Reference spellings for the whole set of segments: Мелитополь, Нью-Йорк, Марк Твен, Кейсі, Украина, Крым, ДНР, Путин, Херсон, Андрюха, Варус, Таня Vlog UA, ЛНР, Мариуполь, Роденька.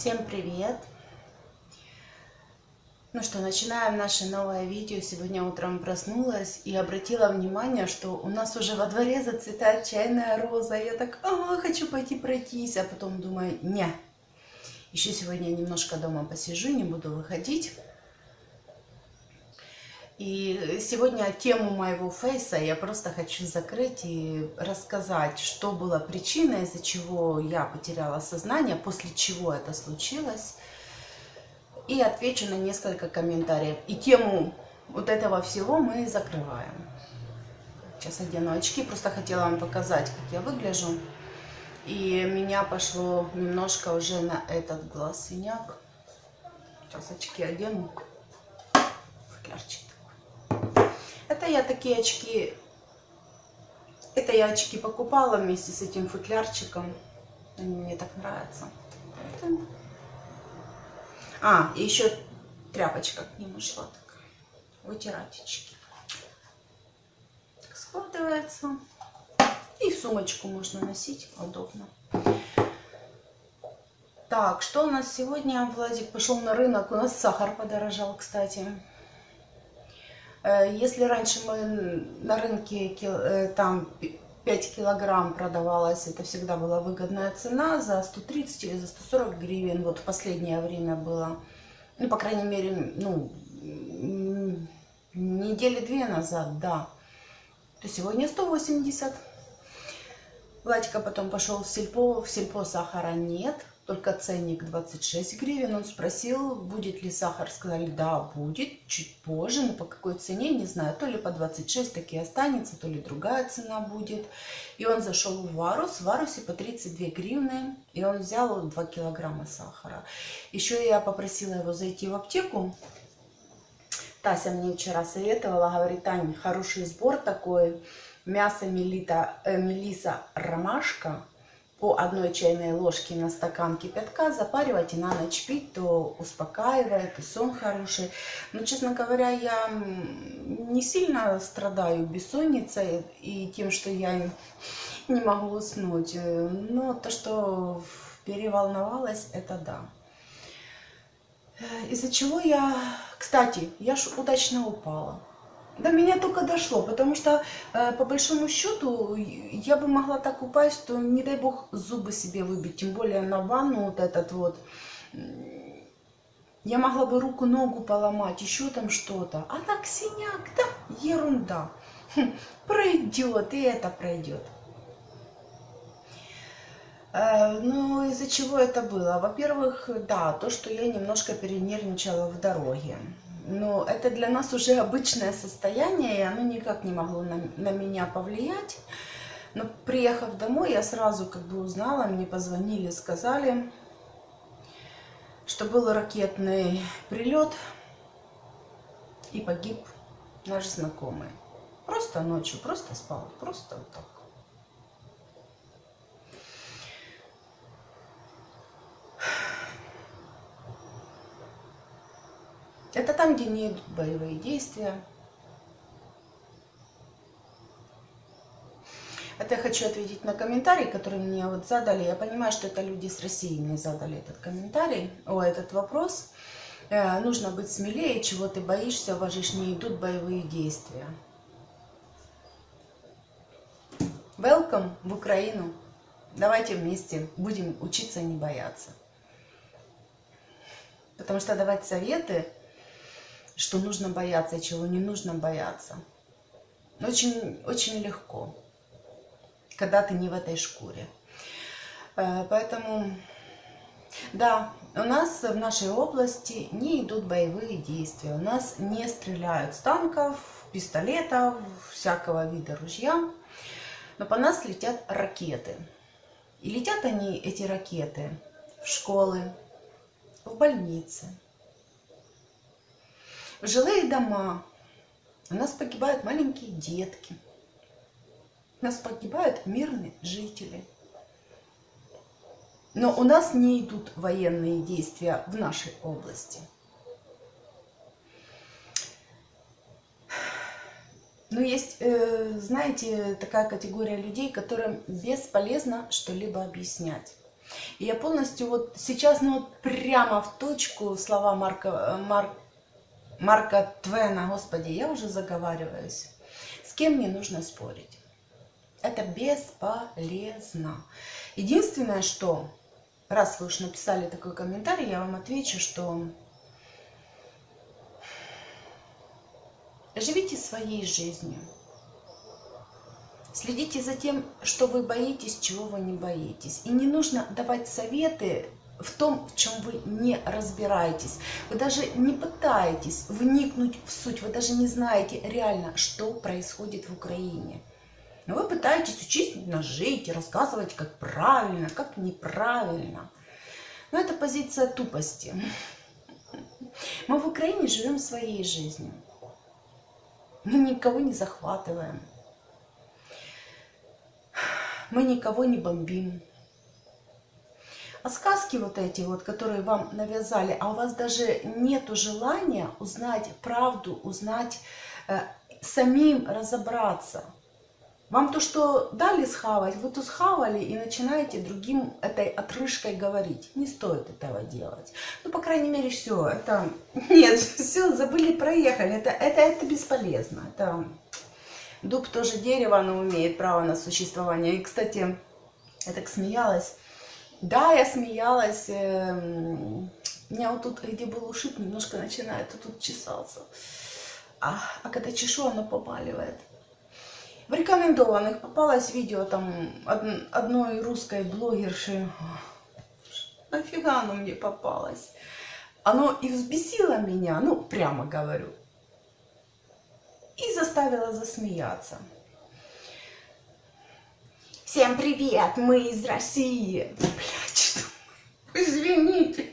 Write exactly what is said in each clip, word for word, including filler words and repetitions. Всем привет! Ну что, начинаем наше новое видео. Сегодня утром проснулась и обратила внимание, что у нас уже во дворе зацветает чайная роза. Я так, а, хочу пойти пройтись, а потом думаю, не. Еще сегодня немножко дома посижу, не буду выходить. И сегодня тему моего фейса я просто хочу закрыть и рассказать, что было причиной, из-за чего я потеряла сознание, после чего это случилось. И отвечу на несколько комментариев. И тему вот этого всего мы закрываем. Сейчас одену очки, просто хотела вам показать, как я выгляжу. И меня пошло немножко уже на этот глаз синяк. Сейчас очки одену. Флярчик. Это я такие очки, это я очки покупала вместе с этим футлярчиком. Они мне так нравятся. А, и еще тряпочка к ним ушла такая. Вытирать очки. Так складывается. И в сумочку можно носить, удобно. Так, что у нас сегодня? Владик пошел на рынок. У нас сахар подорожал, кстати. Если раньше мы на рынке там пять килограмм продавалось, это всегда была выгодная цена за сто тридцать или за сто сорок гривен, вот в последнее время было, ну, по крайней мере, ну, недели две назад, да, то сегодня сто восемьдесят. Владька потом пошел в сельпо, в сельпо сахара нет, только ценник двадцать шесть гривен. Он спросил, будет ли сахар. Сказали, да, будет, чуть позже, но по какой цене, не знаю. То ли по двадцать шесть таки останется, то ли другая цена будет. И он зашел в Варус. В Варусе по тридцать две гривны. И он взял два килограмма сахара. Еще я попросила его зайти в аптеку. Тася мне вчера советовала. Говорит, Таня, хороший сбор такой. Мясо мелита, э, мелиса ромашка. По одной чайной ложке на стакан кипятка запаривать и на ночь пить, то успокаивает, и сон хороший. Но, честно говоря, я не сильно страдаю бессонницей и тем, что я не могу уснуть. Но то, что переволновалась, это да. Из-за чего я... Кстати, я ж удачно упала. До меня только дошло, потому что, э, по большому счету, я бы могла так упасть, что, не дай бог, зубы себе выбить. Тем более на ванну вот этот вот. Я могла бы руку, ногу поломать, еще там что-то. А так синяк, да, ерунда. Хм, пройдет, и это пройдет. Э, ну, из-за чего это было? Во-первых, да, то, что я немножко перенервничала в дороге. Но это для нас уже обычное состояние, и оно никак не могло на, на меня повлиять. Но приехав домой, я сразу как бы узнала, мне позвонили, сказали, что был ракетный прилет, и погиб наш знакомый. Просто ночью, просто спал, просто вот так. Это там, где не идут боевые действия. Это я хочу ответить на комментарий, который мне вот задали. Я понимаю, что это люди с России мне задали этот комментарий, о, этот вопрос. Э, нужно быть смелее, чего ты боишься, у вас же не идут боевые действия. Welcome в Украину. Давайте вместе будем учиться не бояться. Потому что давать советы... Что нужно бояться, чего не нужно бояться. Очень, очень легко, когда ты не в этой шкуре. Поэтому, да, у нас в нашей области не идут боевые действия. У нас не стреляют с танков, пистолетов, всякого вида ружья. Но по нас летят ракеты. И летят они, эти ракеты, в школы, в больницы. В жилые дома, у нас погибают маленькие детки, у нас погибают мирные жители. Но у нас не идут военные действия в нашей области. Но есть, знаете, такая категория людей, которым бесполезно что-либо объяснять. И я полностью вот сейчас, ну вот прямо в точку слова Марка, Марк, Марка Твена, господи, я уже заговариваюсь. С кем не нужно спорить. Это бесполезно. Единственное, что, раз вы уж написали такой комментарий, я вам отвечу, что живите своей жизнью. Следите за тем, что вы боитесь, чего вы не боитесь. И не нужно давать советы в том, в чем вы не разбираетесь. Вы даже не пытаетесь вникнуть в суть. Вы даже не знаете реально, что происходит в Украине. Но вы пытаетесь учить нас жить и рассказывать, как правильно, как неправильно. Но это позиция тупости. Мы в Украине живем своей жизнью. Мы никого не захватываем. Мы никого не бомбим. А сказки вот эти вот, которые вам навязали, а у вас даже нету желания узнать правду, узнать, э, самим разобраться. Вам то, что дали схавать, вы то схавали и начинаете другим этой отрыжкой говорить. Не стоит этого делать. Ну, по крайней мере, все. Это... Нет, все, забыли, проехали. Это, это, это бесполезно. Это... Дуб тоже дерево, но имеет право на существование. И, кстати, я так смеялась. Да, я смеялась. У меня вот тут, где был ушиб, немножко начинает тут чесаться. А, а когда чешу, оно побаливает. В рекомендованных попалось видео там одной русской блогерши. Нафига оно мне попалось? Оно и взбесило меня, ну, прямо говорю. И заставила засмеяться. Всем привет, мы из России. Блядь, что? Извините.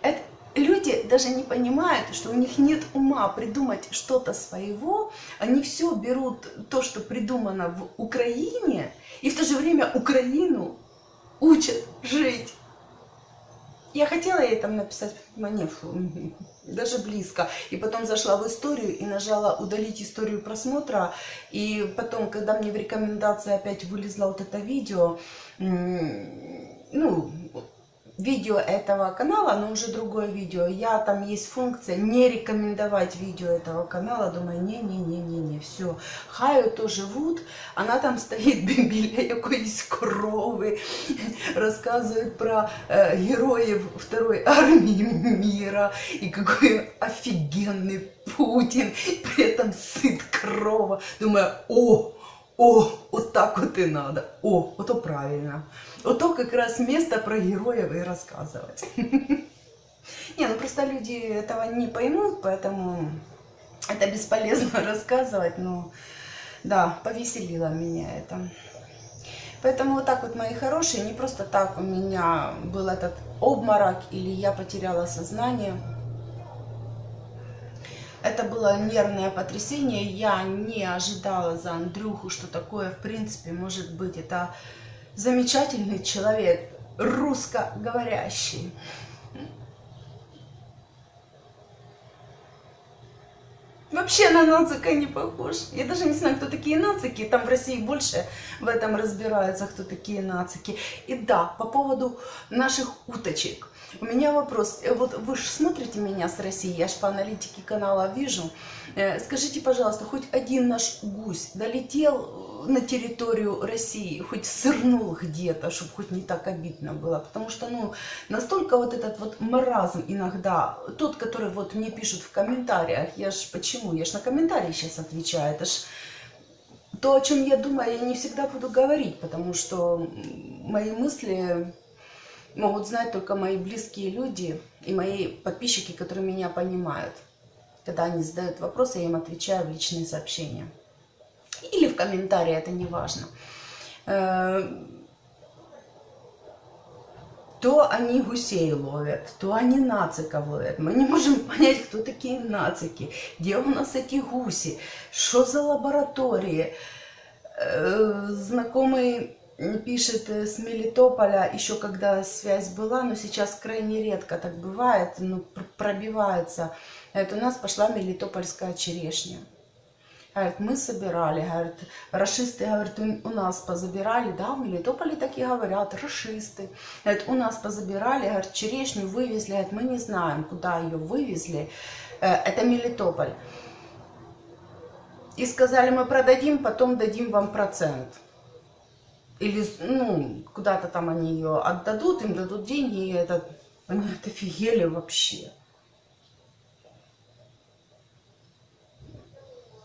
Это, люди даже не понимают, что у них нет ума придумать что-то своего. Они все берут то, что придумано в Украине, и в то же время Украину учат жить. Я хотела ей там написать, но не, фу, даже близко. И потом зашла в историю и нажала удалить историю просмотра. И потом, когда мне в рекомендации опять вылезло вот это видео, ну, видео этого канала, но уже другое видео. Я там есть функция не рекомендовать видео этого канала. Думаю, не-не-не-не-не, все. Хаю то живут, она там стоит біля якоїсь корови, рассказывает про э, героев Второй армии мира и какой офигенный Путин, при этом сыт крова. Думаю, о! О, вот так вот и надо. О, вот то правильно. Вот то как раз место про героев и рассказывать. Не, ну просто люди этого не поймут, поэтому это бесполезно рассказывать. Но да, повеселило меня это. Поэтому вот так вот, мои хорошие, не просто так у меня был этот обморок или я потеряла сознание. Это было нервное потрясение, я не ожидала за Андрюху, что такое, в принципе, может быть. Это замечательный человек, русскоговорящий. Вообще на нацика не похож. Я даже не знаю, кто такие нацики. Там в России больше в этом разбираются, кто такие нацики. И да, по поводу наших уточек. У меня вопрос. Вот вы же смотрите меня с России, я же по аналитике канала вижу. Скажите, пожалуйста, хоть один наш гусь долетел на территорию России, хоть сырнул где-то, чтобы хоть не так обидно было. Потому что, ну, настолько вот этот вот маразм иногда, тот, который вот мне пишут в комментариях, я ж почему, я ж на комментарии сейчас отвечаю, это ж... То, о чем я думаю, я не всегда буду говорить, потому что мои мысли... могут знать только мои близкие люди и мои подписчики, которые меня понимают. Когда они задают вопросы, я им отвечаю в личные сообщения. Или в комментарии, это не важно. То они гусей ловят, то они нациков ловят. Мы не можем понять, кто такие нацики, где у нас эти гуси, что за лаборатории. Знакомые... пишет с Мелитополя, еще когда связь была, но сейчас крайне редко так бывает, ну, пробивается. Это у нас пошла мелитопольская черешня. Говорит, мы собирали, говорит, рашисты, говорит, у, у нас позабирали, да, в Мелитополе так и говорят, рашисты. Говорит, у нас позабирали, говорит, черешню вывезли, говорит, мы не знаем, куда ее вывезли, это Мелитополь. И сказали, мы продадим, потом дадим вам процент. Или, ну, куда-то там они ее отдадут, им дадут деньги, и это, они офигели вообще.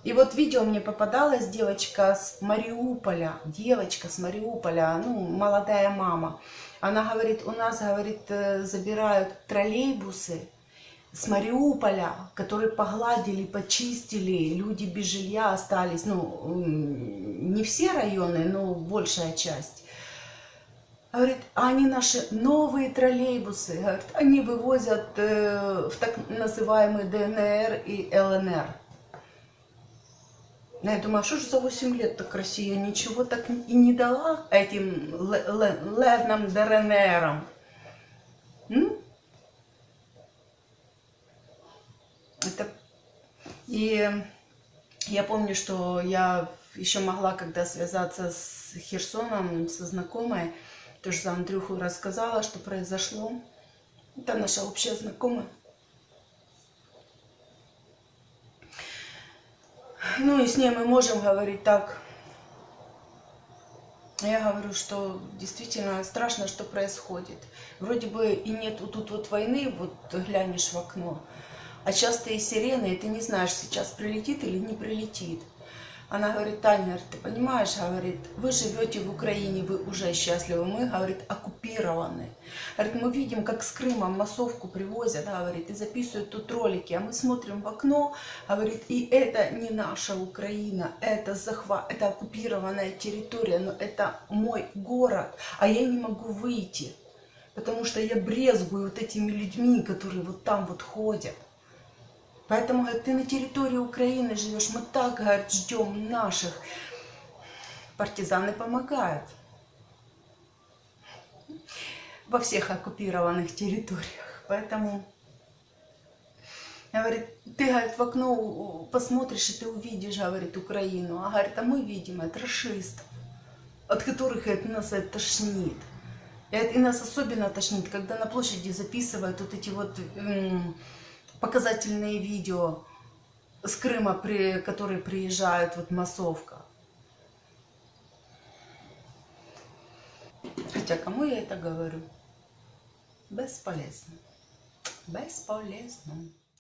И вот видео мне попадалось, девочка с Мариуполя, девочка с Мариуполя, ну, молодая мама. Она говорит, у нас, говорит, забирают троллейбусы с Мариуполя, которые погладили, почистили, люди без жилья остались, ну, не все районы, но большая часть. Говорит, а они наши новые троллейбусы, говорит, они вывозят э, в так называемый Д Н Р и Л Н Р. Я думаю, а что же за восемь лет так Россия ничего так и не дала этим левным Д Н Рам? Это... И я помню, что я еще могла, когда связаться с Херсоном, со знакомой, тоже за Андрюху рассказала, что произошло. Это наша общая знакомая. Ну и с ней мы можем говорить так. Я говорю, что действительно страшно, что происходит. Вроде бы и нет вот тут вот войны, вот глянешь в окно, а частые сирены, и ты не знаешь, сейчас прилетит или не прилетит. Она говорит, Таня, ты понимаешь, говорит, вы живете в Украине, вы уже счастливы, мы, говорит, оккупированы. Говорит, мы видим, как с Крыма массовку привозят, говорит, и записывают тут ролики, а мы смотрим в окно, говорит, и это не наша Украина, это захват, это оккупированная территория, но это мой город, а я не могу выйти, потому что я брезгую вот этими людьми, которые вот там вот ходят. Поэтому, говорит, ты на территории Украины живешь, мы так, говорит, ждем наших. Партизаны помогают во всех оккупированных территориях. Поэтому, говорит, ты, говорит, в окно посмотришь, и ты увидишь, говорит, Украину. А, говорит, а мы видим, это рашистов, от которых, говорит, нас это тошнит. И нас особенно тошнит, когда на площади записывают вот эти вот... показательные видео с Крыма, при, которые приезжают, вот массовка. Хотя кому я это говорю? Бесполезно. Бесполезно.